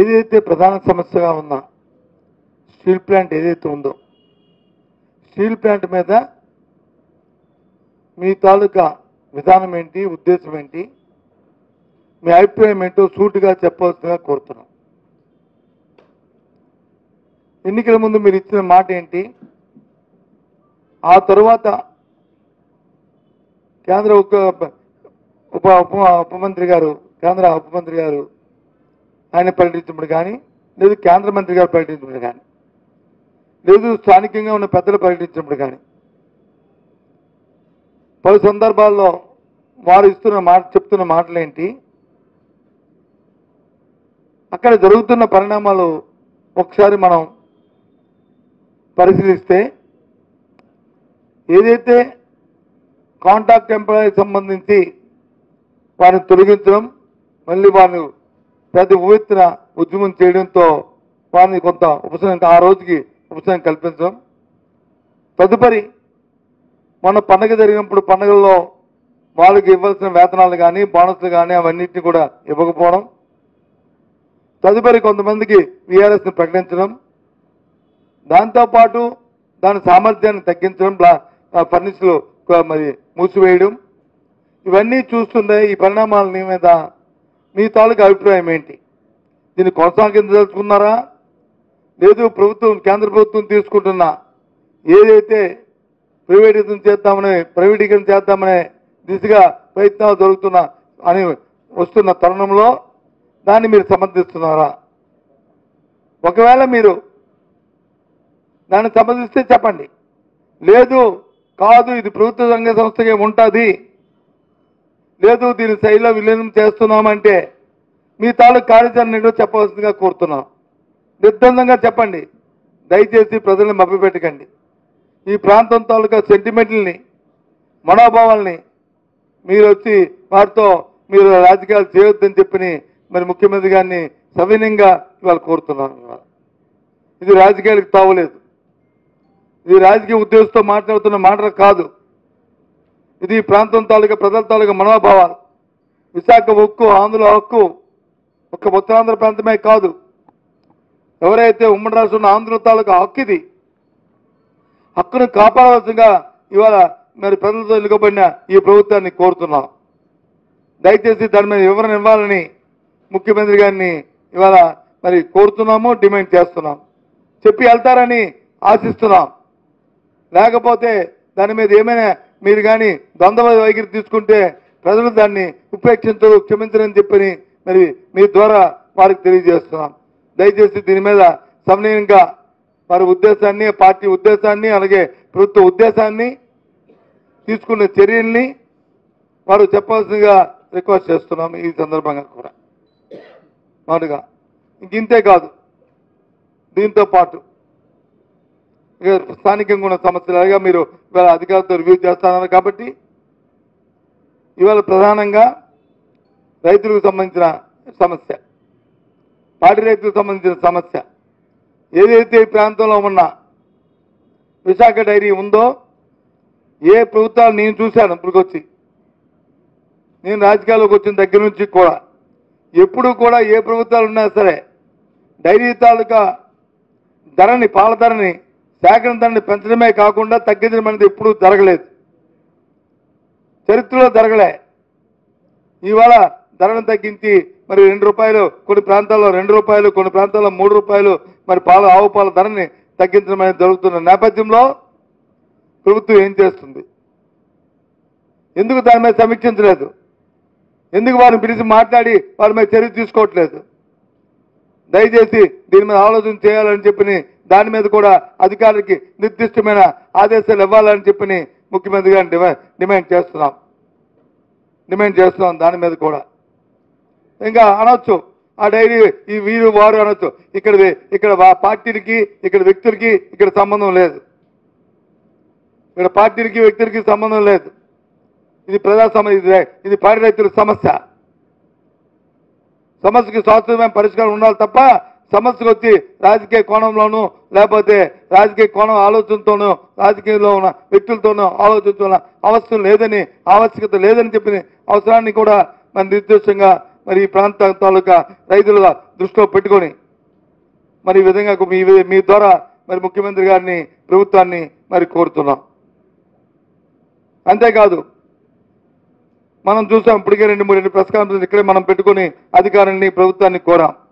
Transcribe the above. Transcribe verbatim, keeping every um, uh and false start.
ఏదైతే ప్రధాన సమస్యగా ఉన్న స్టీల్ ప్లాంట్ ఏదైతే ఉందో స్టీల్ ప్లాంట్ మీద మీ తాలూకా విధానం ఏంటి, ఉద్దేశం ఏంటి, మీ అభిప్రాయం ఏంటో సూటిగా చెప్పవలసిందిగా కోరుతున్నాం. ఎన్నికల ముందు మీరు ఇచ్చిన మాట ఏంటి, ఆ తర్వాత కేంద్ర ఉప ఉప ఉప మంత్రి గారు కేంద్ర ఉప మంత్రి గారు ఆయన పర్యటించబడు కానీ, లేదు కేంద్ర మంత్రి గారు పర్యటించబడు కానీ, లేదు స్థానికంగా ఉన్న పెద్దలు పర్యటించినప్పుడు కానీ, పలు సందర్భాల్లో వారు ఇస్తున్న మాట చెప్తున్న మాటలేంటి, అక్కడ జరుగుతున్న పరిణామాలు ఒకసారి మనం పరిశీలిస్తే ఏదైతే కాంట్రాక్ట్ ఎంప్లాయీకి సంబంధించి వారిని తొలగించడం, మళ్ళీ వారిని పెద్ద ఉవ్వెత్తున ఉద్యమం చేయడంతో వారిని కొంత ఉపశమనం ఆ రోజుకి ఉపశమనం కల్పించడం, తదుపరి మొన్న పండగ జరిగినప్పుడు పండగల్లో వాళ్ళకి ఇవ్వాల్సిన వేతనాలు కానీ బోనస్లు కానీ అవన్నింటినీ కూడా ఇవ్వకపోవడం, తదుపరి కొంతమందికి వీఆర్ఎస్ని ప్రకటించడం, దాంతోపాటు దాని సామర్థ్యాన్ని తగ్గించడం, ఫర్నిచర్లు మరి మూసివేయడం, ఇవన్నీ చూస్తుండే ఈ పరిణామాల మీద మీ తాలూకు అభిప్రాయం ఏంటి? దీన్ని కొనసాగించదలుచుకున్నారా, లేదు ప్రభుత్వం కేంద్ర ప్రభుత్వం తీసుకుంటున్న ఏదైతే ప్రైవేటీకరణ చేద్దామనే ప్రైవేటీకరణ చేద్దామనే దిశగా ప్రయత్నాలు జరుగుతున్న అని వస్తున్న తరుణంలో దాన్ని మీరు సమర్థిస్తున్నారా? ఒకవేళ మీరు దాన్ని సమర్థిస్తే చెప్పండి, లేదు కాదు ఇది ప్రభుత్వ రంగ సంస్థగా ఉంటుంది, లేదు దీని శైలిలో విలీనం చేస్తున్నామంటే మీ తాలూకు కార్యాచరణ ఏంటో చెప్పవలసిందిగా కోరుతున్నాం. నిర్బంధంగా చెప్పండి, దయచేసి ప్రజలను మభ్యపెట్టకండి. ఈ ప్రాంతం తాలూకా సెంటిమెంట్లని మనోభావాల్ని మీరు వచ్చి వారితో మీరు రాజకీయాలు చేయొద్దని చెప్పి మరి ముఖ్యమంత్రి గారిని సవినయంగా ఇవాళ కోరుతున్నాం. ఇవాళ ఇది రాజకీయాలకు తావలేదు, ఇది రాజకీయ ఉద్దేశంతో మాట్లాడుతున్న మాటలు కాదు, ఇది ప్రాంతం తాలూకా ప్రజల తాలూకా మనోభావాలు. విశాఖ ఉక్కు ఆంధ్ర హక్కు ఒక్క ఉత్తరాంధ్ర ప్రాంతమే కాదు, ఎవరైతే ఉమ్మడి రాష్ట్రం ఆంధ్ర తాలూకా హక్కు ఇది, హక్కును కాపాడవలసిందిగా ఇవాళ మరి ప్రజలతో ఎన్నుకోబడిన ఈ ప్రభుత్వాన్ని కోరుతున్నాం. దయచేసి దాని మీద వివరణ ఇవ్వాలని ముఖ్యమంత్రి గారిని ఇవాళ మరి కోరుతున్నాము, డిమాండ్ చేస్తున్నాం. చెప్పి వెళ్తారని ఆశిస్తున్నాం. లేకపోతే దాని మీద ఏమైనా మీరు కానీ ద్వంద్వ వైఖరి తీసుకుంటే ప్రజలు దాన్ని ఉపేక్షించరు, క్షమించరని చెప్పని మరి మీ ద్వారా వారికి తెలియజేస్తున్నాం. దయచేసి దీని మీద సమన్వయంగా వారి ఉద్దేశాన్ని, పార్టీ ఉద్దేశాన్ని, అలాగే ప్రభుత్వ ఉద్దేశాన్ని, తీసుకున్న చర్యల్ని వారు చెప్పాల్సిందిగా రిక్వెస్ట్ చేస్తున్నాం. ఈ సందర్భంగా కూడా మాటగా ఇంతే కాదు, దీంతో పాటు ఇక స్థానికంగా ఉన్న సమస్యలుగా మీరు ఇవాళ అధికారులతో రివ్యూ చేస్తున్నారు కాబట్టి ఇవాళ ప్రధానంగా రైతులకు సంబంధించిన సమస్య, పాడి రైతులకు సంబంధించిన సమస్య, ఏదైతే ఈ ప్రాంతంలో ఉన్న విశాఖ డైరీ ఉందో ఏ ప్రభుత్వాలు నేను చూశాను ఇప్పటికొచ్చి, నేను రాజకీయాల్లోకి వచ్చిన దగ్గర నుంచి కూడా ఎప్పుడు కూడా ఏ ప్రభుత్వాలు ఉన్నా సరే డైరీ తాలూకా ధరని, పాల ధరని, సేకరణ ధరని పెంచడమే కాకుండా తగ్గించడం అనేది ఎప్పుడూ జరగలేదు, చరిత్రలో జరగలే. ఇవాళ ధరను తగ్గించి మరి రెండు రూపాయలు కొన్ని ప్రాంతాల్లో రెండు రూపాయలు కొన్ని ప్రాంతాల్లో మూడు రూపాయలు మరి పాల ఆవు పాల ధరని తగ్గించడం అనేది జరుగుతున్న నేపథ్యంలో ప్రభుత్వం ఏం చేస్తుంది? ఎందుకు దాని మీద సమీక్షించలేదు? ఎందుకు వారిని పిలిచి మాట్లాడి వారి మీద చర్య తీసుకోవట్లేదు? దయచేసి దీని మీద ఆలోచన చేయాలని చెప్పి దాని మీద కూడా అధికారులకి నిర్దిష్టమైన ఆదేశాలు ఇవ్వాలని చెప్పి ముఖ్యమంత్రి గారిని డిమాండ్ చేస్తున్నాం డిమాండ్ చేస్తున్నాం దాని మీద కూడా. ఇంకా అనొచ్చు ఆ డైరీ ఈ వీరు వారు అనొచ్చు, ఇక్కడ ఇక్కడ పార్టీలకి ఇక్కడ వ్యక్తులకి ఇక్కడ సంబంధం లేదు, ఇక్కడ పార్టీలకి వ్యక్తులకి సంబంధం లేదు. ఇది ప్రజా సమస్య, ఇది పాడి రైతుల సమస్య. సమస్యకి శాశ్వతమైన పరిష్కారం ఉండాలి తప్ప సమస్యకు వచ్చి రాజకీయ కోణంలోనూ లేకపోతే రాజకీయ కోణం ఆలోచనతోనూ రాజకీయంలో ఉన్న వ్యక్తులతోనూ ఆలోచించుకున్న అవసరం లేదని ఆవశ్యకత లేదని చెప్పిన అవసరాన్ని కూడా మన నిర్దిష్టంగా మరి ఈ ప్రాంత తాలూకా రైతుల దృష్టిలో పెట్టుకొని మరి ఈ విధంగా మీ ద్వారా మరి ముఖ్యమంత్రి గారిని ప్రభుత్వాన్ని మరి కోరుతున్నాం. అంతేకాదు మనం చూసాం ఇప్పటికే రెండు మూడు రెండు ప్రెస్ కాన్ఫరెన్స్ ఇక్కడే మనం పెట్టుకొని అధికారాన్ని ప్రభుత్వాన్ని కోరాం.